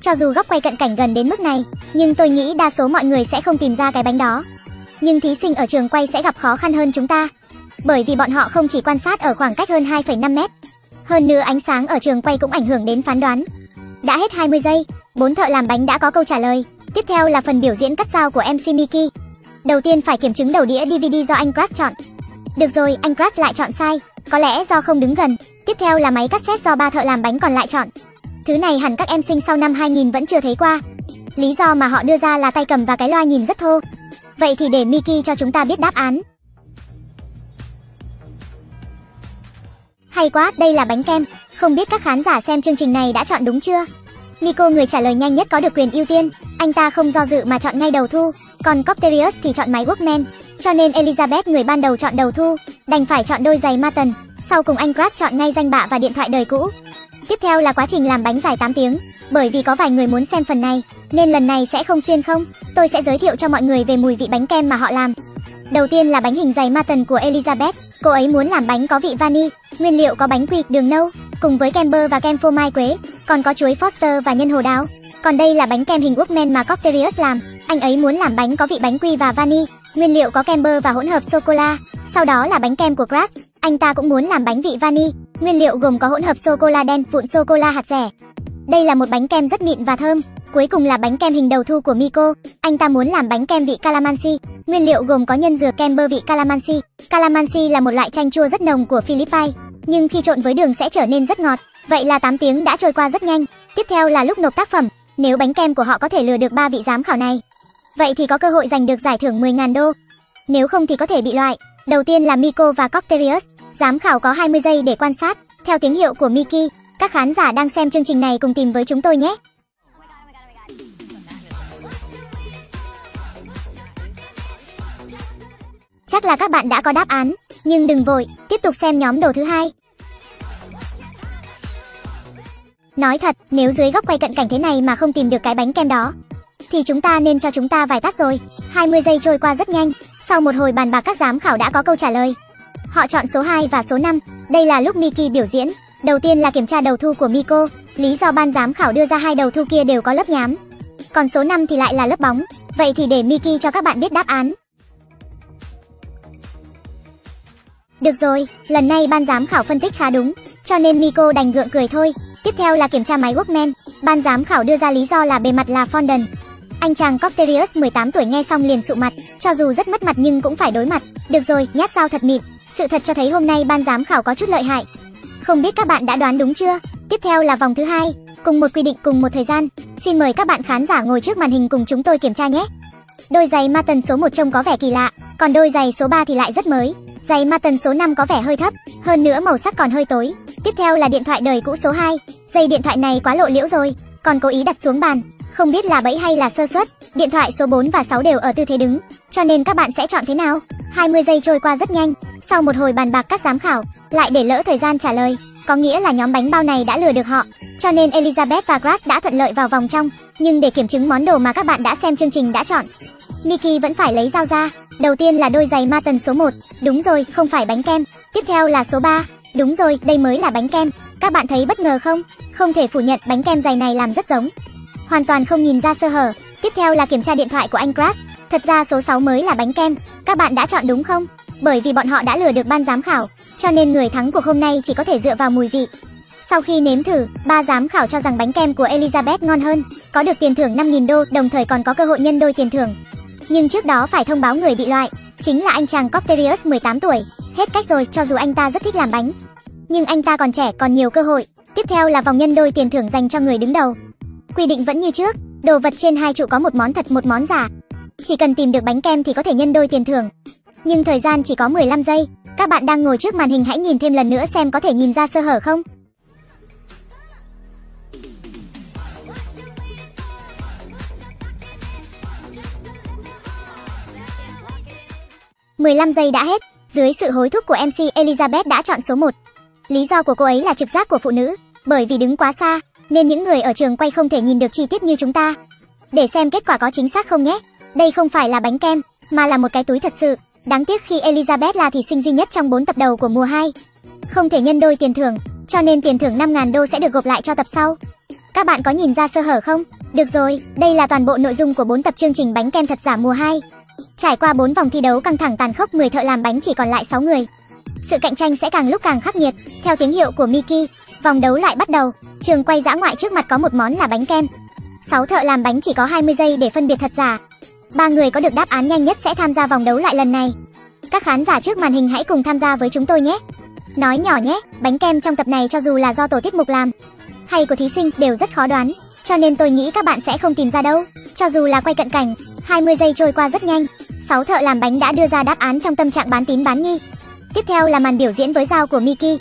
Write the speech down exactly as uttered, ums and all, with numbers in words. Cho dù góc quay cận cảnh gần đến mức này, nhưng tôi nghĩ đa số mọi người sẽ không tìm ra cái bánh đó. Nhưng thí sinh ở trường quay sẽ gặp khó khăn hơn chúng ta, bởi vì bọn họ không chỉ quan sát ở khoảng cách hơn hai phẩy năm mét. Hơn nữa ánh sáng ở trường quay cũng ảnh hưởng đến phán đoán. Đã hết hai mươi giây, bốn thợ làm bánh đã có câu trả lời. Tiếp theo là phần biểu diễn cắt dao của em xê Mickey. Đầu tiên phải kiểm chứng đầu đĩa đê vê đê do anh Crash chọn. Được rồi, anh Crash lại chọn sai, có lẽ do không đứng gần. Tiếp theo là máy cassette do ba thợ làm bánh còn lại chọn. Thứ này hẳn các em sinh sau năm hai nghìn vẫn chưa thấy qua. Lý do mà họ đưa ra là tay cầm và cái loa nhìn rất thô. Vậy thì để Mickey cho chúng ta biết đáp án. Hay quá, đây là bánh kem. Không biết các khán giả xem chương trình này đã chọn đúng chưa? Miko, người trả lời nhanh nhất, có được quyền ưu tiên. Anh ta không do dự mà chọn ngay đầu thu. Còn Copterius thì chọn máy Workman. Cho nên Elizabeth, người ban đầu chọn đầu thu, đành phải chọn đôi giày Martin. Sau cùng anh Crash chọn ngay danh bạ và điện thoại đời cũ. Tiếp theo là quá trình làm bánh dài tám tiếng. Bởi vì có vài người muốn xem phần này, nên lần này sẽ không xuyên không. Tôi sẽ giới thiệu cho mọi người về mùi vị bánh kem mà họ làm. Đầu tiên là bánh hình giày Martin của Elizabeth. Cô ấy muốn làm bánh có vị vani, nguyên liệu có bánh quy, đường nâu, cùng với kem bơ và kem phô mai quế, còn có chuối Foster và nhân hồ đáo. Còn đây là bánh kem hình Workman mà Copterius làm. Anh ấy muốn làm bánh có vị bánh quy và vani, nguyên liệu có kem bơ và hỗn hợp sô-cô-la. Sau đó là bánh kem của Crash. Anh ta cũng muốn làm bánh vị vani, nguyên liệu gồm có hỗn hợp sô-cô-la đen, vụn sô-cô-la hạt dẻ. Đây là một bánh kem rất mịn và thơm. Cuối cùng là bánh kem hình đầu thu của Miko. Anh ta muốn làm bánh kem vị calamansi, nguyên liệu gồm có nhân dừa, kem bơ vị calamansi. Calamansi là một loại chanh chua rất nồng của Philippines, nhưng khi trộn với đường sẽ trở nên rất ngọt. Vậy là tám tiếng đã trôi qua rất nhanh. Tiếp theo là lúc nộp tác phẩm. Nếu bánh kem của họ có thể lừa được ba vị giám khảo này, vậy thì có cơ hội giành được giải thưởng mười nghìn đô. Nếu không thì có thể bị loại. Đầu tiên là Miko và Copterius. Giám khảo có hai mươi giây để quan sát. Theo tiếng hiệu của Mickey, các khán giả đang xem chương trình này cùng tìm với chúng tôi nhé. Chắc là các bạn đã có đáp án, nhưng đừng vội, tiếp tục xem nhóm đồ thứ hai. Nói thật, nếu dưới góc quay cận cảnh thế này mà không tìm được cái bánh kem đó, thì chúng ta nên cho chúng ta vài tát rồi. hai mươi giây trôi qua rất nhanh. Sau một hồi bàn bạc, các giám khảo đã có câu trả lời. Họ chọn số hai và số năm. Đây là lúc Mickey biểu diễn. Đầu tiên là kiểm tra đầu thu của Miko. Lý do ban giám khảo đưa ra hai đầu thu kia đều có lớp nhám, còn số năm thì lại là lớp bóng. Vậy thì để Mickey cho các bạn biết đáp án. Được rồi, lần này ban giám khảo phân tích khá đúng, cho nên Miko đành gượng cười thôi. Tiếp theo là kiểm tra máy Workman. Ban giám khảo đưa ra lý do là bề mặt là Fondant. Anh chàng Copterius mười tám tuổi nghe xong liền sụ mặt. Cho dù rất mất mặt nhưng cũng phải đối mặt. Được rồi, nhát dao thật mịn. Sự thật cho thấy hôm nay ban giám khảo có chút lợi hại. Không biết các bạn đã đoán đúng chưa? Tiếp theo là vòng thứ hai, cùng một quy định, cùng một thời gian. Xin mời các bạn khán giả ngồi trước màn hình cùng chúng tôi kiểm tra nhé. Đôi giày Martin số một trông có vẻ kỳ lạ, còn đôi giày số ba thì lại rất mới. Giày Martin số năm có vẻ hơi thấp, hơn nữa màu sắc còn hơi tối. Tiếp theo là điện thoại đời cũ số hai. Dây điện thoại này quá lộ liễu rồi, còn cố ý đặt xuống bàn. Không biết là bẫy hay là sơ suất. Điện thoại số bốn và sáu đều ở tư thế đứng, cho nên các bạn sẽ chọn thế nào? hai mươi giây trôi qua rất nhanh. Sau một hồi bàn bạc, các giám khảo lại để lỡ thời gian trả lời, có nghĩa là nhóm bánh bao này đã lừa được họ. Cho nên Elizabeth và Grace đã thuận lợi vào vòng trong. Nhưng để kiểm chứng món đồ mà các bạn đã xem chương trình đã chọn, Mickey vẫn phải lấy dao ra. Đầu tiên là đôi giày Martin số một. Đúng rồi, không phải bánh kem. Tiếp theo là số ba. Đúng rồi, đây mới là bánh kem. Các bạn thấy bất ngờ không? Không thể phủ nhận bánh kem giày này làm rất giống, hoàn toàn không nhìn ra sơ hở. Tiếp theo là kiểm tra điện thoại của anh Crash. Thật ra số sáu mới là bánh kem. Các bạn đã chọn đúng không? Bởi vì bọn họ đã lừa được ban giám khảo, cho nên người thắng cuộc hôm nay chỉ có thể dựa vào mùi vị. Sau khi nếm thử, ba giám khảo cho rằng bánh kem của Elizabeth ngon hơn, có được tiền thưởng năm nghìn đô, đồng thời còn có cơ hội nhân đôi tiền thưởng. Nhưng trước đó phải thông báo người bị loại, chính là anh chàng Copterius mười tám tuổi. Hết cách rồi, cho dù anh ta rất thích làm bánh, nhưng anh ta còn trẻ, còn nhiều cơ hội. Tiếp theo là vòng nhân đôi tiền thưởng dành cho người đứng đầu. Quy định vẫn như trước, đồ vật trên hai trụ có một món thật, một món giả. Chỉ cần tìm được bánh kem thì có thể nhân đôi tiền thưởng. Nhưng thời gian chỉ có mười lăm giây. Các bạn đang ngồi trước màn hình hãy nhìn thêm lần nữa xem có thể nhìn ra sơ hở không? mười lăm giây đã hết. Dưới sự hối thúc của em xê, Elizabeth đã chọn số một. Lý do của cô ấy là trực giác của phụ nữ, bởi vì đứng quá xa nên những người ở trường quay không thể nhìn được chi tiết như chúng ta. Để xem kết quả có chính xác không nhé. Đây không phải là bánh kem, mà là một cái túi thật sự. Đáng tiếc khi Elizabeth là thí sinh duy nhất trong bốn tập đầu của mùa hai, không thể nhân đôi tiền thưởng, cho nên tiền thưởng năm nghìn đô sẽ được gộp lại cho tập sau. Các bạn có nhìn ra sơ hở không? Được rồi, đây là toàn bộ nội dung của bốn tập chương trình bánh kem thật giả mùa hai. Trải qua bốn vòng thi đấu căng thẳng tàn khốc, mười thợ làm bánh chỉ còn lại sáu người. Sự cạnh tranh sẽ càng lúc càng khắc nghiệt. Theo tiếng hiệu của Mickey, vòng đấu lại bắt đầu. Trường quay dã ngoại trước mặt có một món là bánh kem. sáu thợ làm bánh chỉ có hai mươi giây để phân biệt thật giả. Ba người có được đáp án nhanh nhất sẽ tham gia vòng đấu lại lần này. Các khán giả trước màn hình hãy cùng tham gia với chúng tôi nhé. Nói nhỏ nhé, bánh kem trong tập này cho dù là do tổ tiết mục làm hay của thí sinh đều rất khó đoán, cho nên tôi nghĩ các bạn sẽ không tìm ra đâu. Cho dù là quay cận cảnh, hai mươi giây trôi qua rất nhanh. sáu thợ làm bánh đã đưa ra đáp án trong tâm trạng bán tín bán nghi. Tiếp theo là màn biểu diễn với dao của Mickey.